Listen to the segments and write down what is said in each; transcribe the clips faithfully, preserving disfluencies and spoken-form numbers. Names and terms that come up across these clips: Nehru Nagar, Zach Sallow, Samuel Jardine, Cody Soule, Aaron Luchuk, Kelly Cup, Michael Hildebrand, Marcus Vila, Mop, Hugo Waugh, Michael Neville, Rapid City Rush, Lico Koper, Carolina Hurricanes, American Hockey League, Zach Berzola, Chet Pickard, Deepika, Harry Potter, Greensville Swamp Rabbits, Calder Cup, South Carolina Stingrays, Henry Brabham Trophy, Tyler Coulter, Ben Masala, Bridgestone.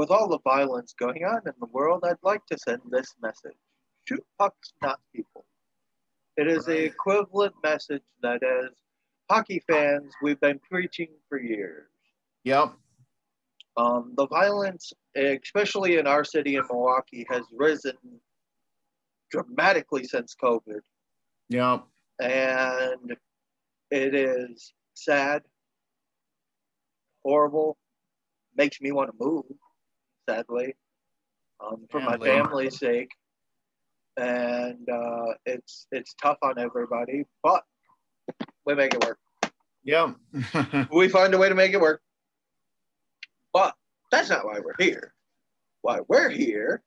With all the violence going on in the world, I'd like to send this message. Shoot pucks, not people. It is the equivalent message that as hockey fans, we've been preaching for years. Yep. Um, the violence, especially in our city in Milwaukee, has risen dramatically since COVID. Yep. And it is sad, horrible, makes me want to move, sadly, um, for family. my family's sake. And uh, it's it's tough on everybody, but we make it work. Yeah. We find a way to make it work. But that's not why we're here. Why we're here,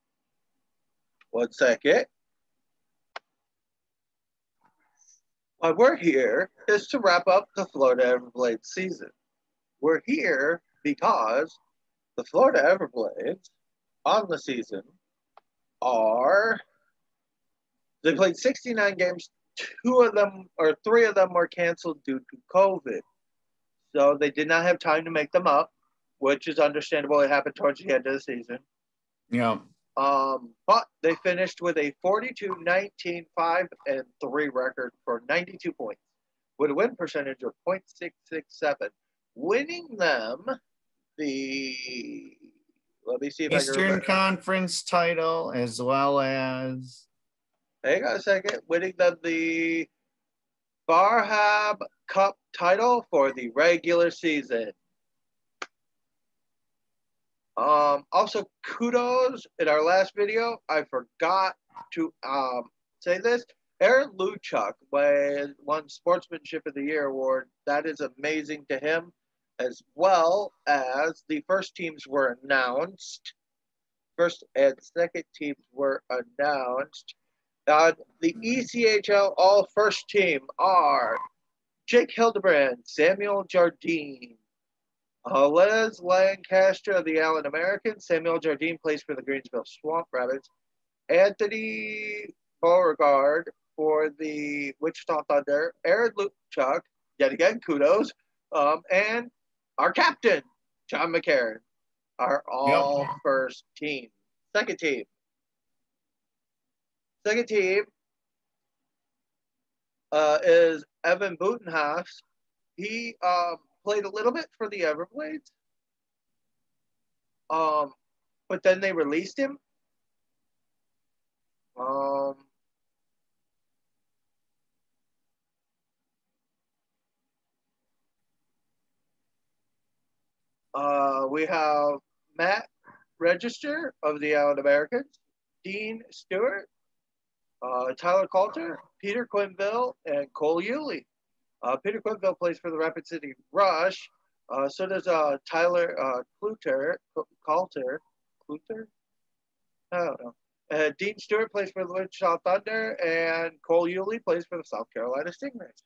one second. Why we're here is to wrap up the Florida Everblades season. We're here because the Florida Everblades on the season are... They played sixty-nine games. Two of them, or three of them, were canceled due to COVID. So they did not have time to make them up, which is understandable. It happened towards the end of the season. Yeah. Um, but they finished with a forty-two nineteen, five and three record for ninety-two points, with a win percentage of point six six seven, winning them the, let me see if Eastern I can remember. Conference title, as well as... Hang on a second. Winning them the Brabham Cup title for the regular season. Um, also, kudos. In our last video, I forgot to um, say this. Aaron Luchuk won Sportsmanship of the Year award. That is amazing to him, as well as the first teams were announced. First and second teams were announced. Uh, the E C H L all first team are Jake Hildebrand, Samuel Jardine, Ales Lancaster of the Allen Americans. Samuel Jardine plays for the Greensville Swamp Rabbits. Anthony Beauregard for the Wichita Thunder. Aaron Luchuk, yet again, kudos. Um, and our captain, John McCarron, are all yep. first team. Second team. Second team uh, is Evan Butenhoff. He um, played a little bit for the Everblades, um, but then they released him. Um, uh, we have Matt Register of the Allen Americans, Dean Stewart, Uh, Tyler Coulter, Peter Quinville, and Cole Eulie. Uh, Peter Quinville plays for the Rapid City Rush. Uh, so does uh, Tyler uh, Coulter. Coulter? Coulter? I don't know. Uh, Dean Stewart plays for the Wichita Thunder, and Cole Eulie plays for the South Carolina Stingrays.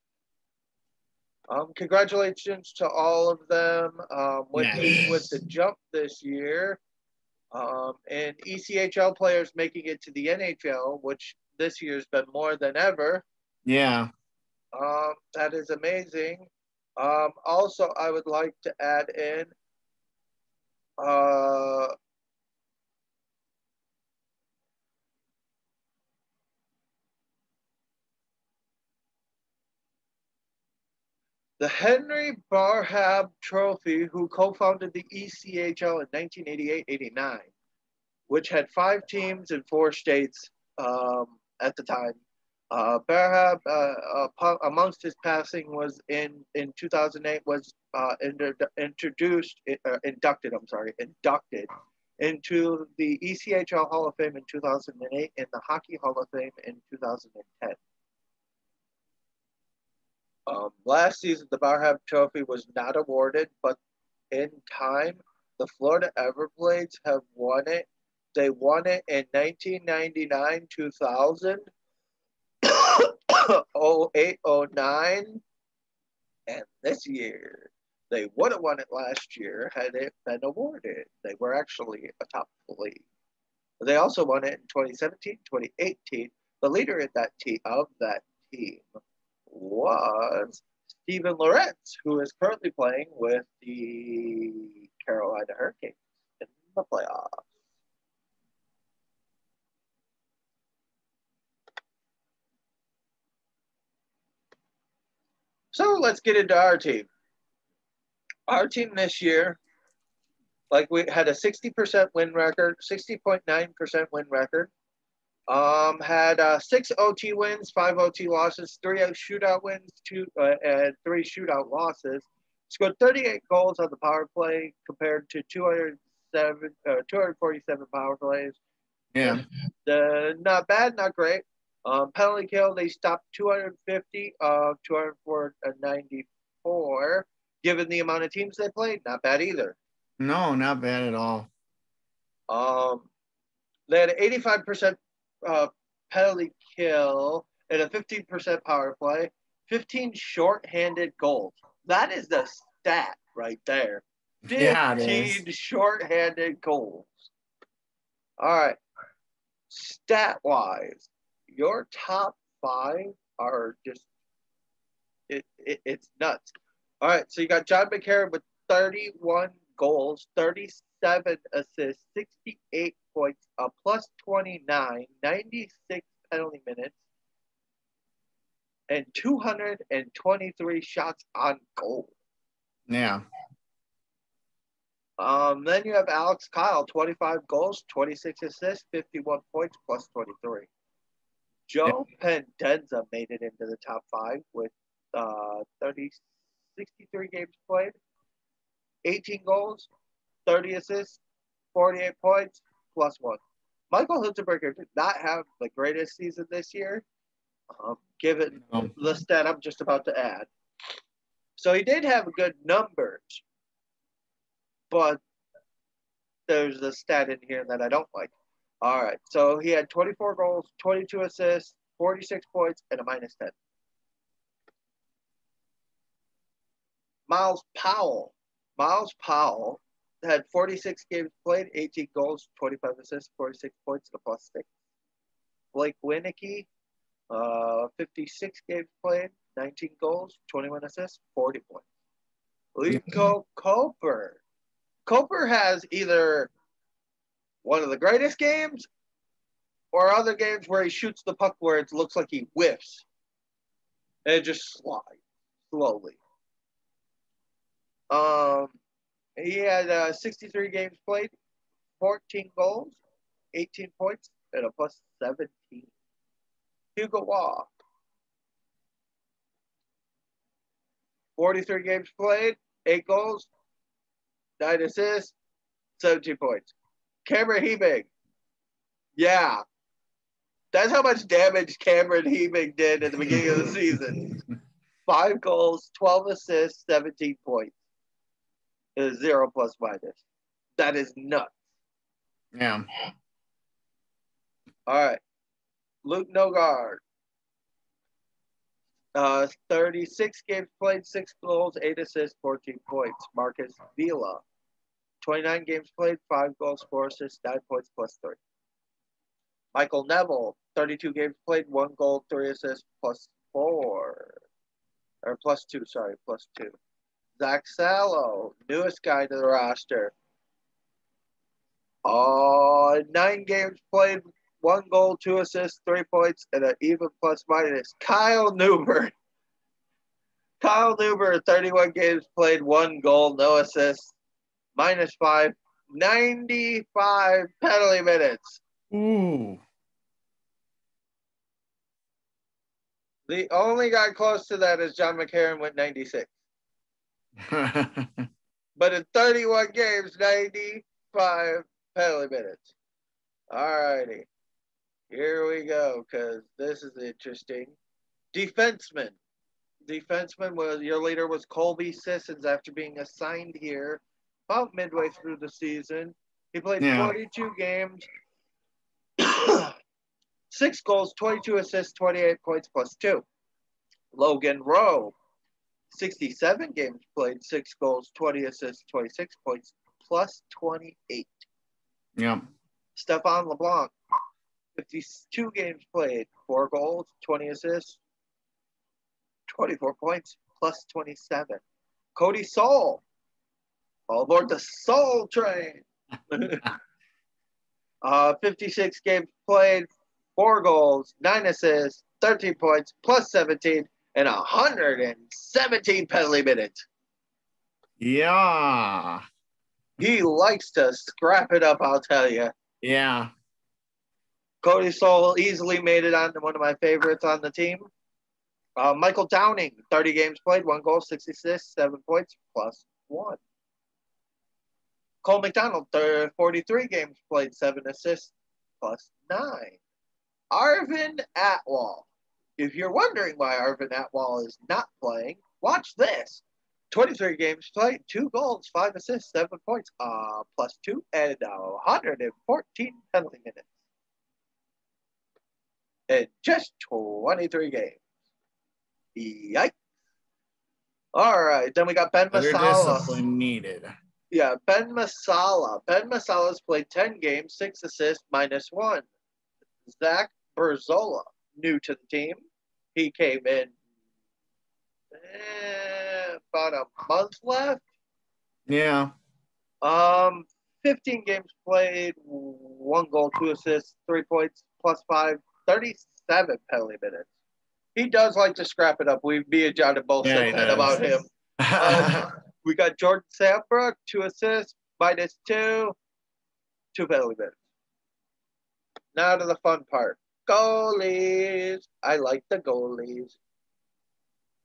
Um, congratulations to all of them um, with, nice. the, with the jump this year. Um, and E C H L players making it to the N H L, which this year's been more than ever. Yeah. Um, that is amazing. Um, also, I would like to add in uh, the Henry Brabham Trophy, who co-founded the E C H L in nineteen eighty-eight eighty-nine, which had five teams in four states um, at the time. Uh, Brabham, uh, uh, amongst his passing, was in in two thousand eight was uh, inter introduced uh, inducted. I'm sorry, inducted into the E C H L Hall of Fame in two thousand eight and the Hockey Hall of Fame in two thousand ten. Um, last season, the Brabham Trophy was not awarded, but in time, the Florida Everblades have won it. They won it in nineteen ninety-nine, two thousand, oh eight, oh nine, and this year. They would have won it last year had it been awarded. They were actually atop the league. They also won it in twenty seventeen, twenty eighteen. The leader in that te- of that team was Steven Lorenz, who is currently playing with the Carolina Hurricanes in the playoffs. So let's get into our team. Our team this year, like we had a sixty percent win record, sixty point nine percent win record. Um, had uh, six O T wins, five O T losses, three shootout wins, two uh, and three shootout losses. Scored thirty-eight goals on the power play compared to two hundred seven, uh, two hundred forty-seven power plays. Yeah, uh, not bad, not great. Um, penalty kill, they stopped two hundred fifty of two hundred ninety-four. Given the amount of teams they played, not bad either. No, not bad at all. Um, they had eighty-five percent uh, penalty kill and a fifteen percent power play, fifteen shorthanded goals. That is the stat right there. fifteen yeah, it is. Shorthanded goals. All right. Stat-wise, your top five are just it, it, it's nuts. All right, so you got John McCarron with thirty-one goals, thirty-seven assists, sixty-eight points, a plus twenty-nine, ninety-six penalty minutes, and two hundred twenty-three shots on goal. Yeah. Um. Then you have Alex Kyle, twenty-five goals, twenty-six assists, fifty-one points, plus twenty-three. Joe yeah. Pendenza made it into the top five with uh, thirty, sixty-three games played, eighteen goals, thirty assists, forty-eight points, plus one. Michael Hildebrand did not have the greatest season this year, um, given no. the stat I'm just about to add. So he did have good numbers, but there's a stat in here that I don't like. All right, so he had twenty-four goals, twenty-two assists, forty-six points, and a minus ten. Miles Powell. Miles Powell had forty-six games played, eighteen goals, twenty-five assists, forty-six points, and a plus six. Blake Winicky, uh, fifty-six games played, nineteen goals, twenty-one assists, forty points. Lico Koper. Koper has either one of the greatest games, or other games where he shoots the puck where it looks like he whiffs and it just slides slowly. Um, he had uh, sixty-three games played, fourteen goals, eighteen points, and a plus seventeen. Hugo Waugh, forty-three games played, eight goals, nine assists, seventeen points. Cameron Hebig. Yeah. That's how much damage Cameron Hebig did at the beginning of the season. Five goals, twelve assists, seventeen points. It is zero plus minus. That is nuts. Yeah. All right. Luke Nogard. Uh, thirty-six games played, six goals, eight assists, fourteen points. Marcus Vila. twenty-nine games played, five goals, four assists, nine points, plus three. Michael Neville, thirty-two games played, one goal, three assists, plus four. Or plus two, sorry, plus two. Zach Sallow, newest guy to the roster. Uh, nine games played, one goal, two assists, three points, and an even plus minus. Kyle Newbern. Kyle Newbern, thirty-one games played, one goal, no assists. Minus five, ninety-five penalty minutes. Ooh. The only guy close to that is John McCarron with ninety-six. But in thirty-one games, ninety-five penalty minutes. All righty. Here we go, because this is interesting. Defenseman. Defenseman, was, your leader was Colby Sissons after being assigned here about midway through the season. He played yeah. forty-two games, six goals, twenty-two assists, twenty-eight points, plus two. Logan Rowe, sixty-seven games played, six goals, twenty assists, twenty-six points, plus twenty-eight. Yeah. Stephane LeBlanc, fifty-two games played, four goals, twenty assists, twenty-four points, plus twenty-seven. Cody Soule. All aboard the Soule train. uh, fifty-six games played, four goals, nine assists, thirteen points, plus seventeen, and one hundred seventeen penalty minutes. Yeah. He likes to scrap it up, I'll tell you. Yeah. Cody Soule easily made it on to one of my favorites on the team. Uh, Michael Downing, thirty games played, one goal, six assists, seven points, plus one. Cole McDonald, forty-three games played, seven assists, plus nine. Arvin Atwal. If you're wondering why Arvin Atwal is not playing, watch this. twenty-three games played, two goals, five assists, seven points, uh, plus two, and one hundred fourteen penalty minutes. In just twenty-three games. Yikes. All right, then we got Ben Masala. Discipline needed. Yeah, Ben Masala. Ben Masala's played ten games, six assists, minus one. Zach Berzola, new to the team. He came in eh, about a month left. Yeah. Um, fifteen games played, one goal, two assists, three points, plus five, thirty-seven penalty minutes. He does like to scrap it up. We, me and John have both said that about him. Um, we got Jordan Sandbrook, two assists, minus two, two penalty minutes. Now to the fun part. Goalies. I like the goalies.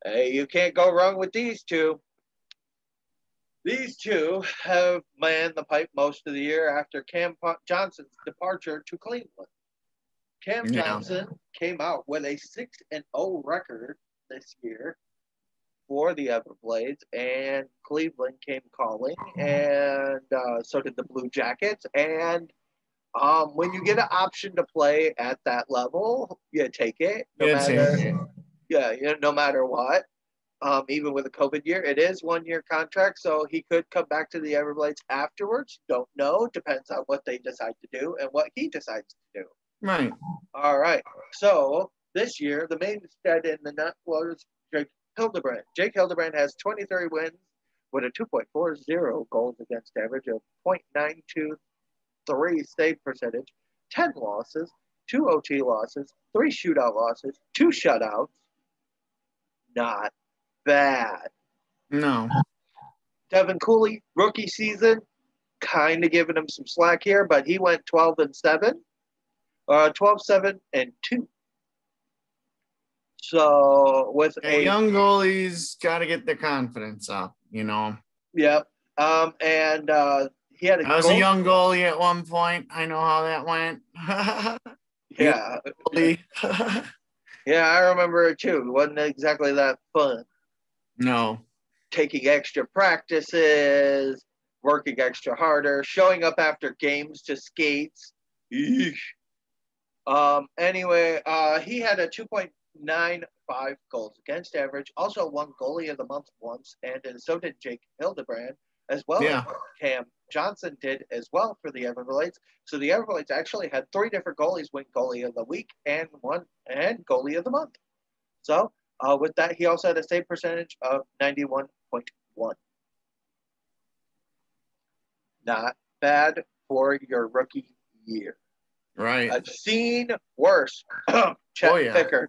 Hey, you can't go wrong with these two. These two have manned the pipe most of the year after Cam Johnson's departure to Cleveland. Cam yeah. Johnson came out with a six and oh record this year for the Everblades, and Cleveland came calling, and uh, so did the Blue Jackets. And um, when you get an option to play at that level, you take it. No yeah, matter, it. yeah, you know, no matter what. Um, even with a COVID year, it is one year contract, so he could come back to the Everblades afterwards. Don't know. Depends on what they decide to do and what he decides to do. Right. All right. So this year, the mainstead in the net was Jake Hildebrand. Jake Hildebrand has twenty-three wins with a two point four zero goals against average, a point nine two three save percentage, ten losses, two O T losses, three shootout losses, two shutouts. Not bad. No. Devin Cooley, rookie season, kind of giving him some slack here, but he went twelve and seven. Uh, twelve, seven, and two. So, with yeah, a... young goalies, got to get their confidence up, you know? Yep. Um, and uh, he had a I was goal. a young goalie at one point. I know how that went. yeah. yeah, I remember it too. It wasn't exactly that fun. No. Taking extra practices, working extra harder, showing up after games to skates. Eesh. Um, anyway, uh, he had a two point nine five goals against average, also won goalie of the month once, and, and so did Jake Hildebrand, as well yeah. as Cam Johnson did as well for the Everblades. So the Everblades actually had three different goalies win goalie of the week and one and goalie of the month. So uh, with that, he also had a save percentage of ninety-one point one. Not bad for your rookie year. Right. I've seen worse. Chet oh, yeah. Pickard.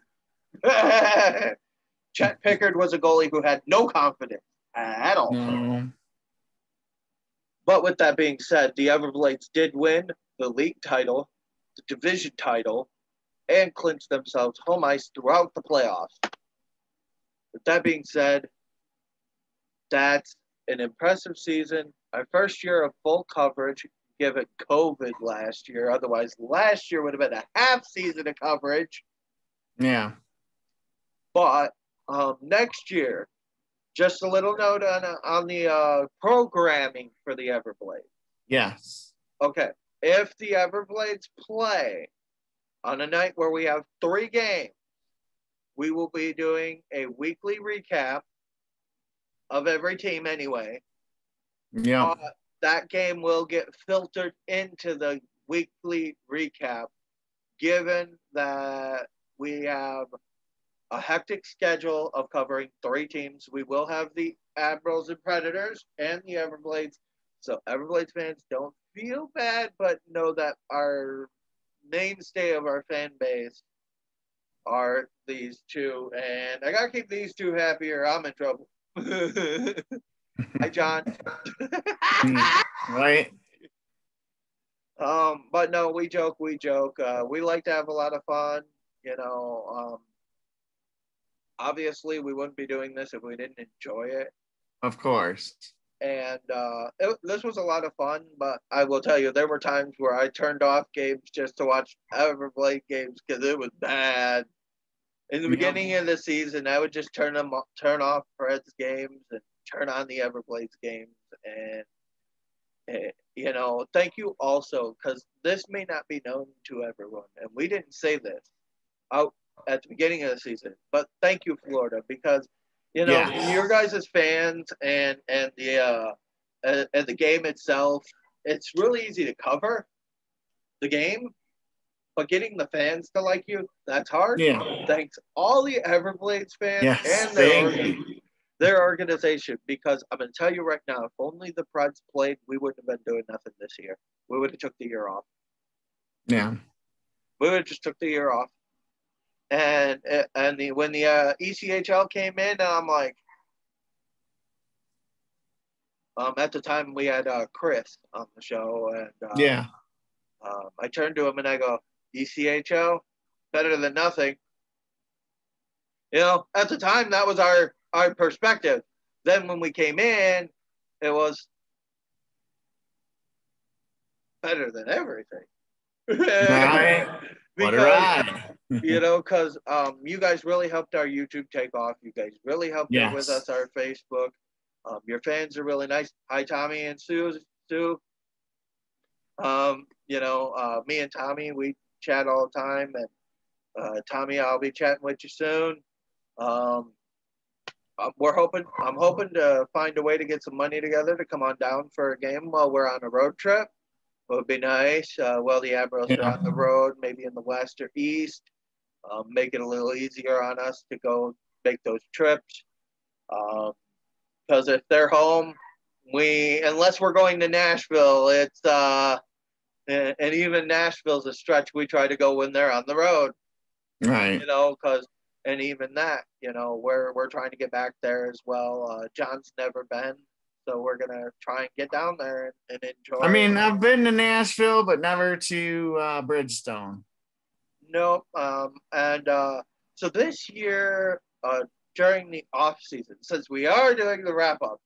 Chet Pickard was a goalie who had no confidence at all. No. But with that being said, the Everblades did win the league title, the division title, and clinched themselves home ice throughout the playoffs. With that being said, that's an impressive season. Our first year of full coverage, given COVID last year. Otherwise, last year would have been a half season of coverage. Yeah. But um, next year, just a little note on, on the uh, programming for the Everblades. Yes. Okay. If the Everblades play on a night where we have three games, we will be doing a weekly recap of every team anyway. Yeah. Uh, That game will get filtered into the weekly recap, given that we have a hectic schedule of covering three teams. We will have the Admirals and Predators and the Everblades. So Everblades fans, don't feel bad, but know that our mainstay of our fan base are these two, and I gotta keep these two happy or I'm in trouble. Hi, John. Right. Um, but no, we joke, we joke. Uh, we like to have a lot of fun, you know. Um, obviously, we wouldn't be doing this if we didn't enjoy it. Of course. And uh, it, this was a lot of fun, but I will tell you, there were times where I turned off games just to watch Everblade games because it was bad. In the beginning yeah. of the season, I would just turn them off, turn off Fred's games and turn on the Everblades games. And, and you know, thank you also, because this may not be known to everyone, and we didn't say this out at the beginning of the season, but thank you, Florida, because you know, yeah. your guys as fans and and the uh, and, and the game itself, it's really easy to cover the game, but getting the fans to like you, that's hard. Yeah. Thanks all the Everblades fans yes. and their, their organization, because I'm going to tell you right now, if only the Preds played, we wouldn't have been doing nothing this year. We would have took the year off. Yeah. We would have just took the year off. And and the, when the uh, E C H L came in, I'm like, um, at the time we had uh, Chris on the show, and uh, yeah, um, I turned to him and I go, E C H L, better than nothing. You know, at the time that was our our perspective. Then when we came in, it was better than everything. Right. Because, what a ride. You know, because um, you guys really helped our YouTube take off. You guys really helped yes. with us, our Facebook. Um, your fans are really nice. Hi, Tommy and Sue. Sue. Um, you know, uh, me and Tommy, we chat all the time. And uh, Tommy, I'll be chatting with you soon. Um, we're hoping, I'm hoping to find a way to get some money together to come on down for a game while we're on a road trip. It would be nice. Uh, well, the Admirals yeah. are on the road, maybe in the West or East. Um, make it a little easier on us to go make those trips. Because um, if they're home, we unless we're going to Nashville, it's uh, and, and even Nashville's a stretch. We try to go when they're on the road, right? You know, because and even that, you know, we're we're trying to get back there as well. Uh, John's never been. So we're going to try and get down there and, and enjoy. I mean, I've been to Nashville, but never to uh, Bridgestone. No. Um, and uh, so this year, uh, during the off season, since we are doing the wrap-up,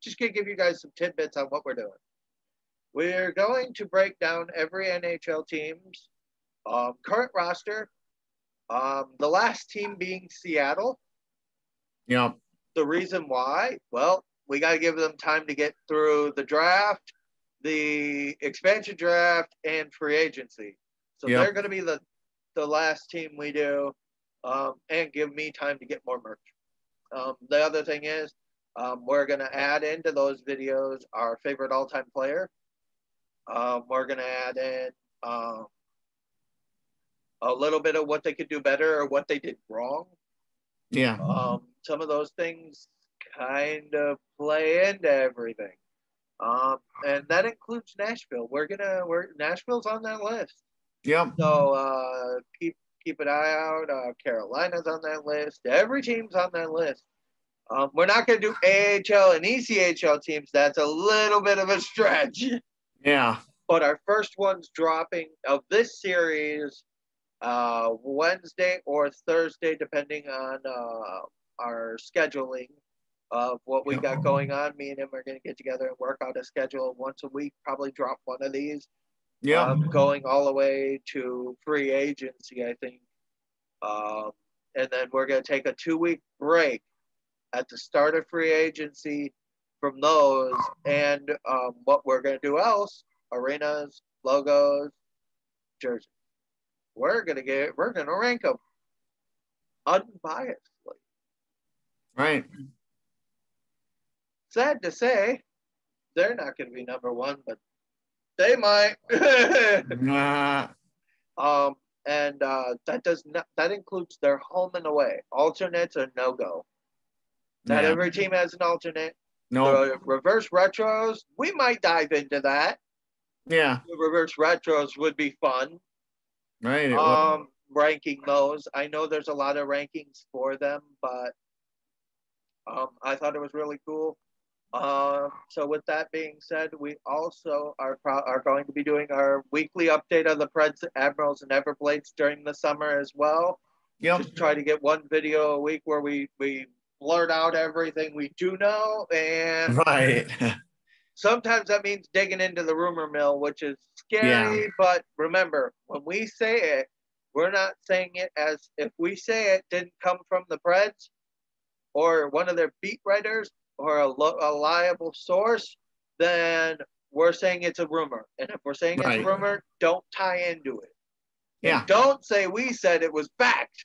just going to give you guys some tidbits on what we're doing. We're going to break down every N H L team's um, current roster, um, the last team being Seattle. Yeah. The reason why, well, we got to give them time to get through the draft, the expansion draft, and free agency. So yep. they're going to be the, the last team we do, um, and give me time to get more merch. Um, the other thing is um, we're going to add into those videos our favorite all-time player. Um, we're going to add in um, a little bit of what they could do better or what they did wrong. Yeah. Um, some of those things kind of play into everything, um, and that includes Nashville. We're gonna, we're Nashville's on that list. Yep. So uh, keep keep an eye out. Uh, Carolina's on that list. Every team's on that list. Um, we're not gonna do A H L and E C H L teams. That's a little bit of a stretch. Yeah. But our first one's dropping of this series uh, Wednesday or Thursday, depending on uh, our scheduling. Of what we got going on, me and him are going to get together and work out a schedule once a week. Probably drop one of these. Yeah, um, going all the way to free agency, I think. Um, and then we're going to take a two-week break at the start of free agency from those. And um, what we're going to do else: arenas, logos, jerseys. We're going to get. We're going to rank them unbiasedly. Right. Sad to say, they're not going to be number one, but they might. Nah. Um, and uh, that does not that includes their home and away. Alternates are no go. Not yeah. every team has an alternate. No. The reverse retros, we might dive into that. Yeah. The reverse retros would be fun. Right. Um, ranking those. I know there's a lot of rankings for them, but um, I thought it was really cool. Uh, so with that being said, we also are pro- are going to be doing our weekly update on the Preds, Admirals, and Everblades during the summer as well. Yep. Just try to get one video a week where we, we blurt out everything we do know. And right. Sometimes that means digging into the rumor mill, which is scary. Yeah. But remember, when we say it, we're not saying it as if we say it didn't come from the Preds or one of their beat writers or a, lo- a liable source, then we're saying it's a rumor. And if we're saying right. it's a rumor, don't tie into it. Yeah. And don't say we said it was backed.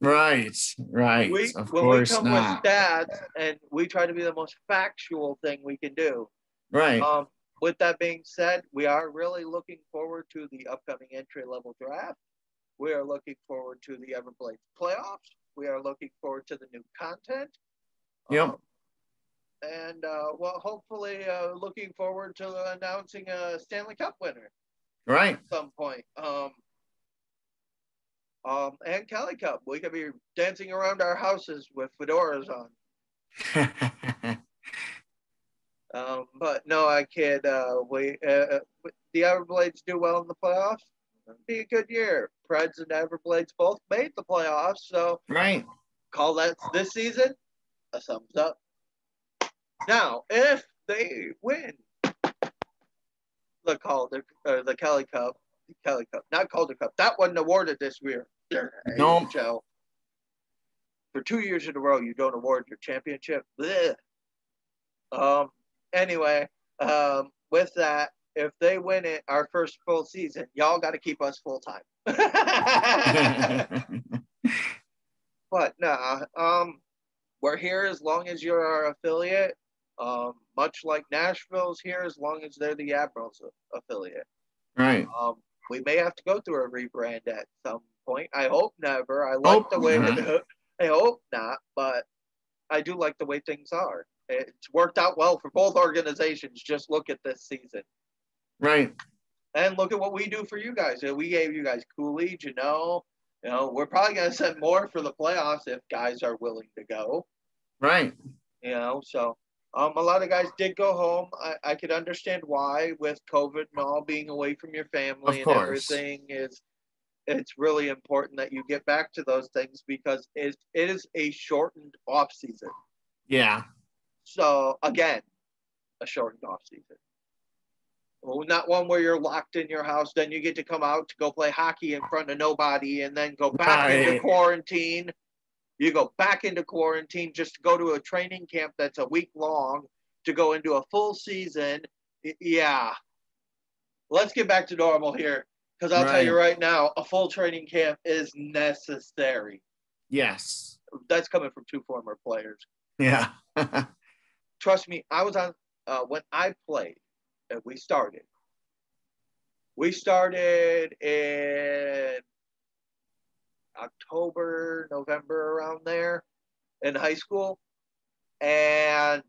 right, right. We, of when course we come not. with stats, and we try to be the most factual thing we can do. Right. Um, with that being said, we are really looking forward to the upcoming entry-level draft. We are looking forward to the Everblades playoffs. We are looking forward to the new content. Yep. Um, and, uh, well, hopefully uh, looking forward to announcing a Stanley Cup winner. Right. At some point. Um, um, and Kelly Cup. We could be dancing around our houses with fedoras on. um, but no, I kid. Uh, we uh, the Everblades do well in the playoffs. It'll be a good year. Preds and Everblades both made the playoffs. So right. call that this season a thumbs up. Now, if they win the Calder, or the Kelly Cup, the Kelly Cup, not Calder Cup. That wasn't awarded this year. No. E H L. For two years in a row, you don't award your championship. Blech. Um. Anyway, um. With that, if they win it, our first full season, y'all got to keep us full time. But nah. Um. We're here as long as you're our affiliate. Um, much like Nashville's here, as long as they're the Admirals affiliate. Right. Um, we may have to go through a rebrand at some point. I hope never. I like oh, the way yeah. it, I hope not, but I do like the way things are. It's worked out well for both organizations. Just look at this season. Right. And look at what we do for you guys. We gave you guys Cooley, Janelle. You know, we're probably going to send more for the playoffs if guys are willing to go. Right. You know, so. Um, a lot of guys did go home. I, I could understand why, with COVID and all, being away from your family and everything, is it's really important that you get back to those things because it, it is a shortened off season. Yeah. So again, a shortened off season. Well, not one where you're locked in your house, then you get to come out to go play hockey in front of nobody, and then go back right. into quarantine. You go back into quarantine just to go to a training camp that's a week long to go into a full season. Yeah. Let's get back to normal here because I'll right. tell you right now, a full training camp is necessary. Yes. That's coming from two former players. Yeah. Trust me, I was on uh, when I played and we started. We started in October, November, around there in high school. And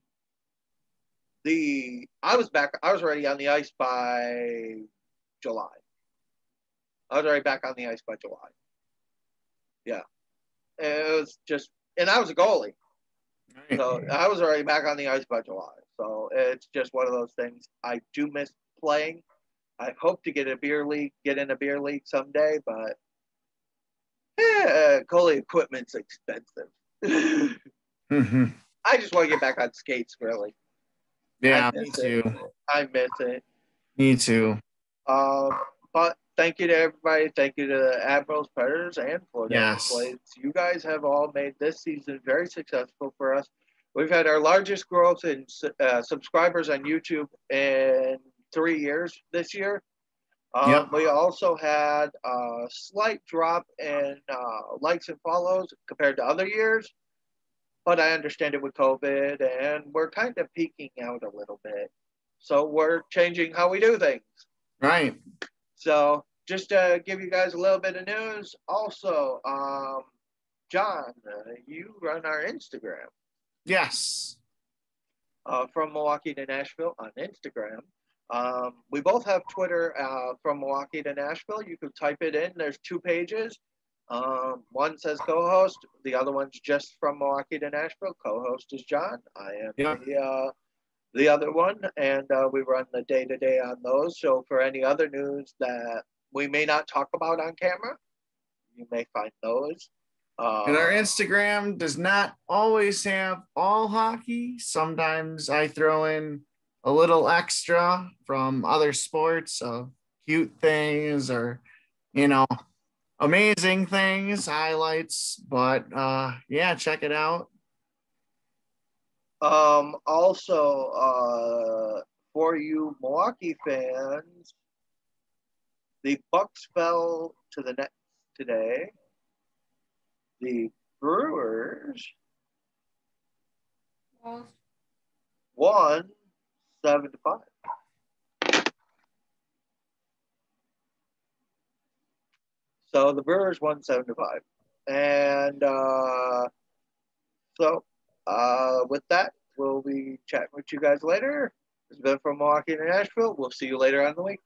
the I was back, I was already on the ice by July. I was already back on the ice by July. Yeah. And it was just, and I was a goalie. Right. So I was already back on the ice by July. So it's just one of those things. I do miss playing. I hope to get a beer league, get in a beer league someday, but yeah, goalie equipment's expensive. mm-hmm. I just want to get back on skates, really. Yeah, me too. It. I miss it. Me too. Um, but thank you to everybody. Thank you to the Admirals, Predators, and Florida yes. Everblades. You guys have all made this season very successful for us. We've had our largest growth in uh, subscribers on YouTube in three years this year. Um, yep. We also had a slight drop in uh, likes and follows compared to other years, but I understand it with COVID, and we're kind of peaking out a little bit. So we're changing how we do things. Right. So just to give you guys a little bit of news, also, um, John, uh, you run our Instagram. Yes. Uh, From Milwaukee to Nashville on Instagram. Um, we both have Twitter, uh, From Milwaukee to Nashville. You could type it in. There's two pages. Um, one says co-host. The other one's just From Milwaukee to Nashville. Co-host is John. I am yeah. the, uh, the other one. And uh, we run the day-to-day on those. So for any other news that we may not talk about on camera, you may find those. Uh, and our Instagram does not always have all hockey. Sometimes I throw in a little extra from other sports, uh, cute things or, you know, amazing things, highlights. But, uh, yeah, check it out. Um, also, uh, for you Milwaukee fans, the Bucks fell to the Nets today. The Brewers yeah. won seven to five. So the Brewers won seven to five, and uh, so uh, with that, we'll be chatting with you guys later. This has been From Milwaukee to Nashville. We'll see you later on in the week.